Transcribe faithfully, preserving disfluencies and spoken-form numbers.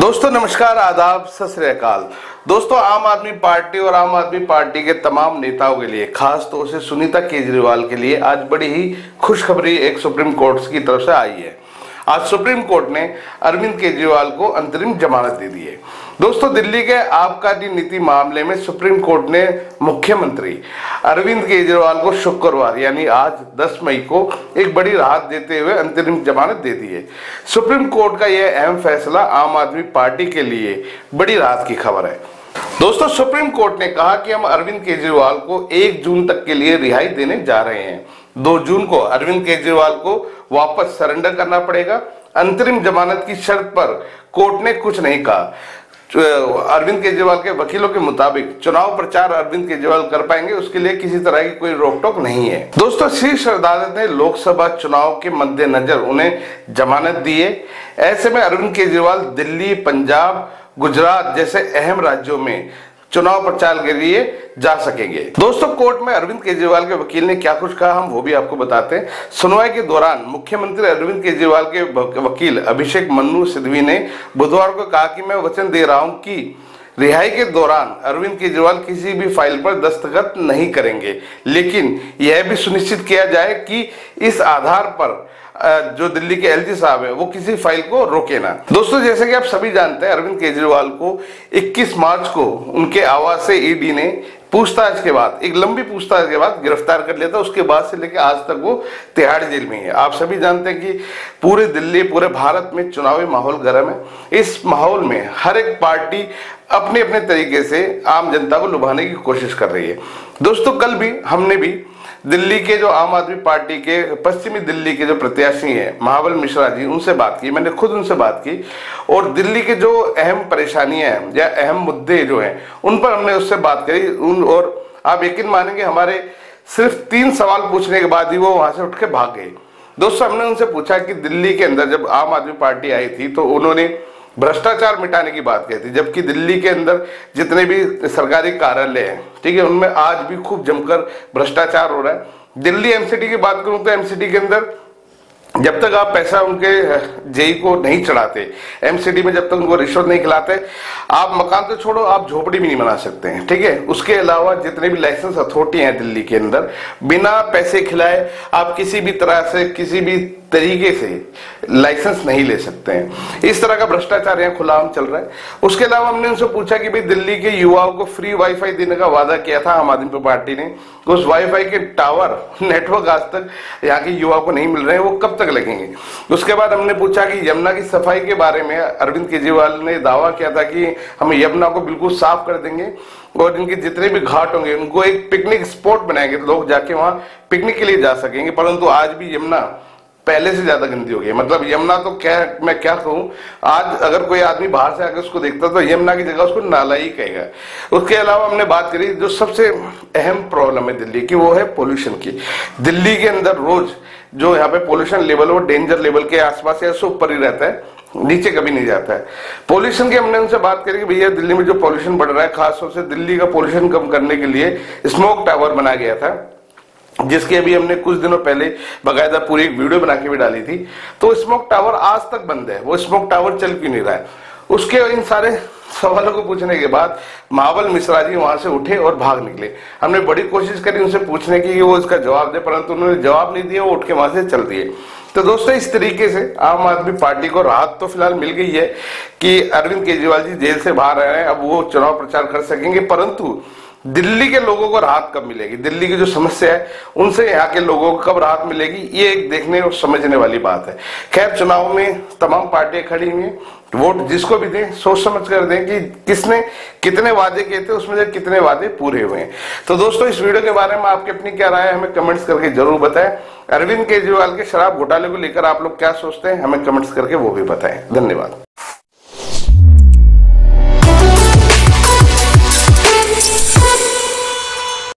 दोस्तों नमस्कार, आदाब, सत श्री अकाल। दोस्तों आम आदमी पार्टी और आम आदमी पार्टी के तमाम नेताओं के लिए, खास तौर से सुनीता केजरीवाल के लिए आज बड़ी ही खुशखबरी एक सुप्रीम कोर्ट की तरफ से आई है। आज सुप्रीम कोर्ट ने अरविंद केजरीवाल को अंतरिम जमानत दे दी है। दोस्तों दिल्ली के आबकारी नीति मामले में सुप्रीम कोर्ट ने मुख्यमंत्री अरविंद केजरीवाल को शुक्रवार यानी आज दस मई को एक बड़ी राहत देते हुए अंतरिम जमानत दे दी है। सुप्रीम कोर्ट का यह अहम फैसला आम आदमी पार्टी के लिए बड़ी राहत की खबर है। दोस्तों सुप्रीम कोर्ट ने कहा कि हम अरविंद केजरीवाल को एक जून तक के लिए रिहाई देने जा रहे हैं। दो जून को अरविंद केजरीवाल को वापस सरेंडर करना पड़ेगा। अंतरिम जमानत की शर्त पर कोर्ट ने कुछ नहीं कहा। अरविंद केजरीवाल के वकीलों के मुताबिक चुनाव प्रचार अरविंद केजरीवाल कर पाएंगे, उसके लिए किसी तरह की कोई रोक टोक नहीं है। दोस्तों शीर्ष अदालत ने लोकसभा चुनाव के मद्देनजर उन्हें जमानत दी है। ऐसे में अरविंद केजरीवाल दिल्ली, पंजाब, गुजरात जैसे अहम राज्यों में चुनाव प्रचार के लिए जा सकेंगे। दोस्तों कोर्ट में अरविंद केजरीवाल के वकील ने क्या कुछ कहा, हम वो भी आपको बताते हैं। सुनवाई के दौरान मुख्यमंत्री अरविंद केजरीवाल के वकील अभिषेक मनु सिंघवी ने बुधवार को कहा कि मैं वचन दे रहा हूं कि रिहाई के दौरान अरविंद केजरीवाल किसी भी फाइल पर दस्तखत नहीं करेंगे, लेकिन यह भी सुनिश्चित किया जाए कि इस आधार पर जो दिल्ली के एलजी साहब है वो किसी फाइल को रोके ना। दोस्तों जैसे कि आप सभी जानते हैं, अरविंद केजरीवाल को इक्कीस मार्च को उनके आवास से ईडी ने पूछताछ के बाद, एक लंबी पूछताछ के बाद गिरफ्तार कर लिया था। उसके बाद से लेकर आज तक वो तिहाड़ जेल में है। आप सभी जानते हैं कि पूरे दिल्ली, पूरे भारत में चुनावी माहौल गर्म है। इस माहौल में हर एक पार्टी अपने अपने तरीके से आम जनता को लुभाने की कोशिश कर रही है। दोस्तों कल भी हमने भी दिल्ली के जो आम आदमी पार्टी के पश्चिमी दिल्ली के जो प्रत्याशी हैं महाबल मिश्रा जी, उनसे बात की, मैंने खुद उनसे बात की और दिल्ली के जो अहम परेशानियां हैं या अहम मुद्दे जो हैं उन पर हमने उससे बात करी। उन और आप यकीन मानेंगे हमारे सिर्फ तीन सवाल पूछने के बाद ही वो वहाँ से उठ के भाग गए। दोस्तों हमने उनसे पूछा कि दिल्ली के अंदर जब आम आदमी पार्टी आई थी तो उन्होंने भ्रष्टाचार मिटाने की बात कही थी, जबकि दिल्ली के अंदर जितने भी सरकारी कार्यालय हैं, ठीक है, उनमें आज भी खूब जमकर भ्रष्टाचार हो रहा है। दिल्ली एमसीडी की बात करूं तो एमसीडी के अंदर जब तक आप पैसा उनके जेई को नहीं चढ़ाते, एमसीडी में जब तक उनको रिश्वत नहीं खिलाते, आप मकान तो छोड़ो, आप झोपड़ी भी नहीं बना सकते हैं, ठीक है। उसके अलावा जितने भी लाइसेंस अथॉरिटी हैं दिल्ली के अंदर, बिना पैसे खिलाए आप किसी भी तरह से, किसी भी तरीके से लाइसेंस नहीं ले सकते हैं। इस तरह का भ्रष्टाचार यहाँ खुलाआम चल रहा है। उसके अलावा हमने उनसे पूछा कि भाई दिल्ली के युवाओं को फ्री वाईफाई देने का वादा किया था आम आदमी पार्टी ने, उस वाईफाई के टावर नेटवर्क आज तक यहाँ के युवाओं को नहीं मिल रहे हैं, वो कब तक लगेंगे। उसके बाद हमने पूछा कि यमुना की सफाई के बारे में अरविंद केजरीवाल ने दावा किया था कि हम यमुना को बिल्कुल साफ कर देंगे और इनके जितने भी घाट होंगे उनको एक पिकनिक स्पॉट बनाएंगे, लोग जाके वहाँ पिकनिक के लिए जा सकेंगे, परंतु आज भी यमुना पहले से ज्यादा गंदी हो गई। मतलब यमुना तो क्या, मैं क्या कहूँ, आज अगर कोई आदमी बाहर से आकर उसको देखता तो यमुना की जगह उसको नाला ही कहेगा। उसके अलावा हमने बात करी जो सबसे अहम प्रॉब्लम है दिल्ली की, वो है पोल्यूशन की। दिल्ली के अंदर रोज जो यहाँ पे पोल्यूशन लेवल वो डेंजर लेवल के आसपास या उससे ऊपर ही रहता है, नीचे कभी नहीं जाता है। पोल्यूशन की हमने उनसे बात करी कि भैया दिल्ली में जो पोल्यूशन बढ़ रहा है, खासतौर से दिल्ली का पोल्यूशन कम करने के लिए स्मोक टावर बनाया गया था, जिसके अभी हमने कुछ दिनों पहले बाकायदा पूरी एक वीडियो बना के भी डाली थी। तो स्मोक टावर आज तक बंद है, वो स्मोक टावर चल क्यों नहीं रहा है। उसके इन सारे सवालों को पूछने के बाद महाबल मिश्रा जी वहां से उठे और भाग निकले। हमने बड़ी कोशिश करी उनसे पूछने की कि वो इसका जवाब दे, परंतु उन्होंने जवाब नहीं दिया, वो उठ के वहां से चल दिए। तो दोस्तों इस तरीके से आम आदमी पार्टी को राहत तो फिलहाल मिल गई है कि अरविंद केजरीवाल जी जेल से बाहर आ रहे हैं, अब वो चुनाव प्रचार कर सकेंगे। परंतु दिल्ली के लोगों को राहत कब मिलेगी, दिल्ली की जो समस्या है उनसे यहाँ के लोगों को कब राहत मिलेगी, ये एक देखने और समझने वाली बात है। खैर चुनाव में तमाम पार्टियां खड़ी हुई हैं, वोट जिसको भी दें सोच समझ कर दें कि किसने कितने वादे किए थे, उसमें से कितने वादे पूरे हुए हैं। तो दोस्तों इस वीडियो के बारे में आपकी अपनी क्या राय है हमें कमेंट्स करके जरूर बताएं। अरविंद केजरीवाल के शराब घोटाले को लेकर आप लोग क्या सोचते हैं, हमें कमेंट्स करके वो भी बताएं। धन्यवाद।